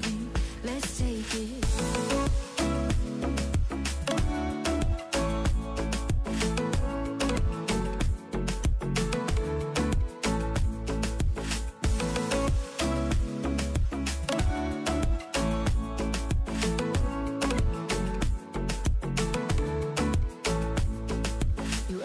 me. Let's take it slow.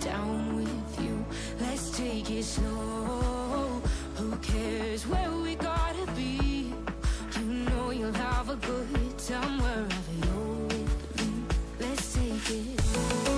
down with you. Let's take it slow, who cares where we gotta be, you know you'll have a good time wherever you're with me. Let's take it slow.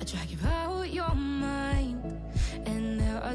I drag you out your mind, and there are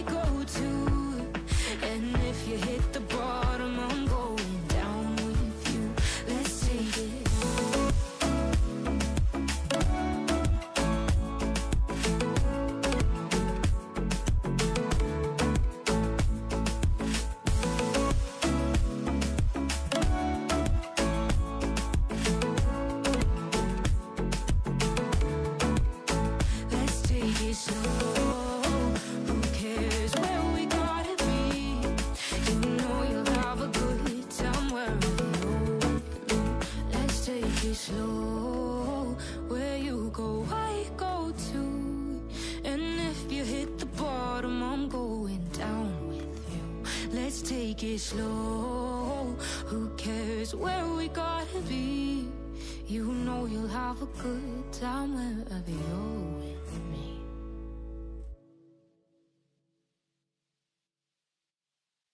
go too, and if you hit the bottom, I'm going down with you. Let's take it. Slow, where you go, I go too, and if you hit the bottom, I'm going down with you. Let's take it slow, who cares where we gotta be, you know you'll have a good time wherever you're with me.